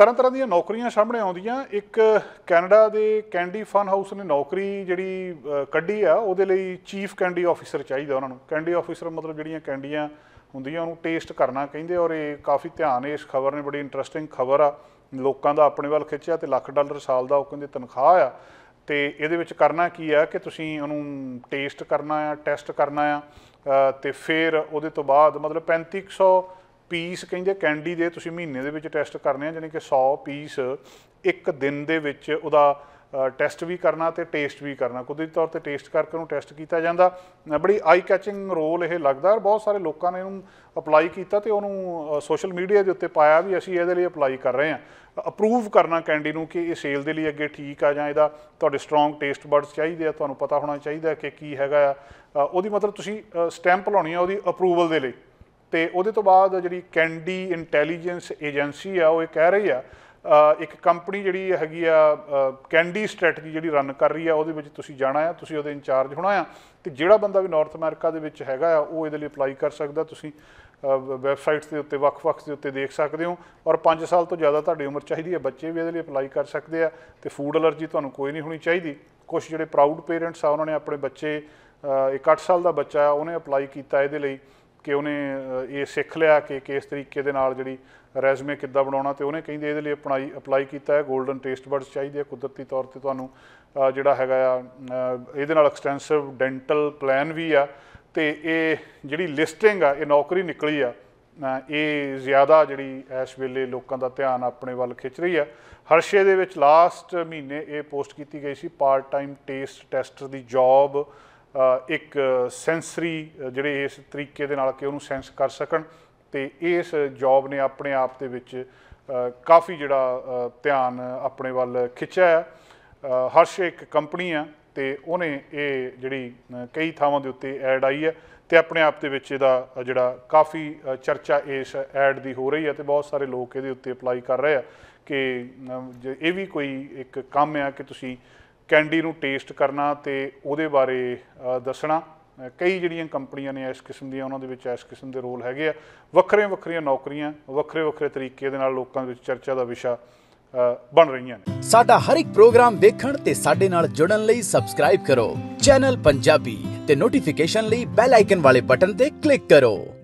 तरह तरह दी नौकरियां सामने आउंदियां। एक कैनेडा दे कैंडी फन हाउस ने नौकरी जिहड़ी कड्ढी आ उहदे लई चीफ कैंडी ऑफिसर चाहिदा। उन्हां नूं कैंडी ऑफिसर मतलब जिहड़ियां कैंडियां हुंदियां उन्हूं टेस्ट करना कहिंदे। और ये काफ़ी ध्यान इस खबर ने बड़ी इंटरस्टिंग खबर आ, लोकां दा अपने वाल खिच्चिआ ते $1,00,000 साल दा उह कहिंदे तनखाह आ। ते इहदे विच करना की आ कि तुसीं उहनूं टेस्ट करना आ, टैसट करना आ ते फिर उहदे तो बाद मतलब 3500 पीस कहिंदे कैंडी दे तुसीं महीने दे विच टैस्ट करने, जानी कि 100 पीस एक दिन दे विच उहदा टैस्ट भी करना ते टेस्ट भी करना। कुदरती तौर ते टेस्ट करके उहनूं टैस्ट कीता जांदा। बड़ी आई कैचिंग रोल ये लगदा। बहुत सारे लोगों ने इहनूं अपलाई कीता ते उहनूं सोशल मीडिया के उत्ते पाया भी असीं इहदे लई अपलाई कर रहे हां। अपरूव करना कैंडी नूं कि इह सेल दे लई अगे ठीक आ जां इहदा तुहाडे स्ट्रॉन्ग टेस्ट बड्स चाहीदे आ, तुहानूं पता होना चाहीदा कि की हैगा उहदी मतलब तुसीं स्टैंप लाउणी आ उहदी अप्रूवल दे लई। तो उहदे तो बाद जिहड़ी कैंडी इंटैलीजेंस एजेंसी आ वो कह रही आ एक कंपनी जिहड़ी हैगी आ कैंडी स्ट्रैटजी जिहड़ी रन कर रही आ उहदे विच तुसीं जाना आ, तुसीं उहदे इंचार्ज होना आ ते जिहड़ा बंदा भी नॉर्थ अमेरिका दे विच हैगा आ वो इहदे लई अप्लाई कर सकदा। तुसीं वैबसाइट्स के उत्ते वक्-वक् के उत्ते देख सकते हो। और 5 साल तो ज़्यादा तुहाडी उम्र चाहिदी है, बच्चे भी इहदे लई अप्लाई कर सकते हैं। तो फूड एलर्जी तुहानूं कोई नहीं होनी चाहिदी। कुछ जिहड़े प्राउड पेरेंट्स आ उन्होंने अपने बच्चे 8 साल का बच्चा उन्हें अप्लाई किया इहदे लई कि उन्हें ये सीख लिया कि इस तरीके दे नाल जिहड़ी रेजमे किद्दां बनाउणा ते उन्हें कहिंदे इहदे लई अप्लाई कीता है। गोल्डन टेस्ट बड्स चाहिए। कुदरती तौर ते तुहानूं जिहड़ा हैगा इहदे नाल एक्सटेंसिव डेंटल प्लान भी आ। ते इह जिहड़ी लिस्टिंग आ इह नौकरी निकली आ ਇਹ ਜ਼ਿਆਦਾ ਜਿਹੜੀ ਇਸ ਵੇਲੇ ਲੋਕਾਂ ਦਾ ਧਿਆਨ ਆਪਣੇ ਵੱਲ ਖਿੱਚ ਰਹੀ ਹੈ। ਹਰਸ਼ੇ ਦੇ ਵਿੱਚ ਲਾਸਟ ਮਹੀਨੇ ਇਹ ਪੋਸਟ ਕੀਤੀ ਗਈ ਸੀ। ਪਾਰਟ ਟਾਈਮ ਟੇਸਟ ਟੈਸਟਰ ਦੀ ਜੌਬ ਇੱਕ ਸੈਂਸਰੀ ਜਿਹੜੇ ਇਸ ਤਰੀਕੇ ਦੇ ਨਾਲ ਕਿ ਉਹਨੂੰ ਸੈਂਸ ਕਰ ਸਕਣ ਤੇ ਇਸ ਜੌਬ ਨੇ ਆਪਣੇ ਆਪ ਦੇ ਵਿੱਚ ਕਾਫੀ ਜਿਹੜਾ ਧਿਆਨ ਆਪਣੇ ਵੱਲ ਖਿੱਚਿਆ ਹੈ। ਹਰਸ਼ੇ ਇੱਕ ਕੰਪਨੀ ਆ ਤੇ ਉਹਨੇ ਇਹ ਜਿਹੜੀ ਕਈ ਥਾਵਾਂ ਦੇ ਉੱਤੇ ਐਡ ਆਈ ਹੈ ਤੇ ਆਪਣੇ ਆਪ ਦੇ ਵਿੱਚ ਇਹਦਾ ਜਿਹੜਾ ਕਾਫੀ ਚਰਚਾ ਇਸ ਐਡ ਦੀ ਹੋ ਰਹੀ ਹੈ ਤੇ ਬਹੁਤ ਸਾਰੇ ਲੋਕ ਇਹਦੇ ਉੱਤੇ ਅਪਲਾਈ ਕਰ ਰਹੇ ਆ ਕਿ ਇਹ ਵੀ ਕੋਈ ਇੱਕ ਕੰਮ ਆ ਕਿ ਤੁਸੀਂ ਕੈਂਡੀ ਨੂੰ ਟੇਸਟ ਕਰਨਾ ਤੇ ਉਹਦੇ ਬਾਰੇ ਦੱਸਣਾ। ਕਈ ਜਿਹੜੀਆਂ ਕੰਪਨੀਆਂ ਨੇ ਇਸ ਕਿਸਮ ਦੀਆਂ ਉਹਨਾਂ ਦੇ ਵਿੱਚ ਇਸ ਕਿਸਮ ਦੇ ਰੋਲ ਹੈਗੇ ਆ। ਵੱਖਰੀਆਂ ਵੱਖਰੀਆਂ ਨੌਕਰੀਆਂ ਵੱਖਰੇ ਵੱਖਰੇ ਤਰੀਕੇ ਦੇ ਨਾਲ ਲੋਕਾਂ ਦੇ ਵਿੱਚ ਚਰਚਾ ਦਾ ਵਿਸ਼ਾ ਬਣ ਰਹੀਆਂ ਨੇ। ਸਾਡਾ ਹਰ ਇੱਕ ਪ੍ਰੋਗਰਾਮ ਵੇਖਣ ਤੇ ਸਾਡੇ ਨਾਲ ਜੁੜਨ ਲਈ ਸਬਸਕ੍ਰਾਈਬ ਕਰੋ ਚੈਨਲ ਪੰਜਾਬੀ ਤੇ ਨੋਟੀਫਿਕੇਸ਼ਨ ਲਈ ਬੈਲ ਆਈਕਨ ਵਾਲੇ ਬਟਨ ਤੇ ਕਲਿੱਕ ਕਰੋ।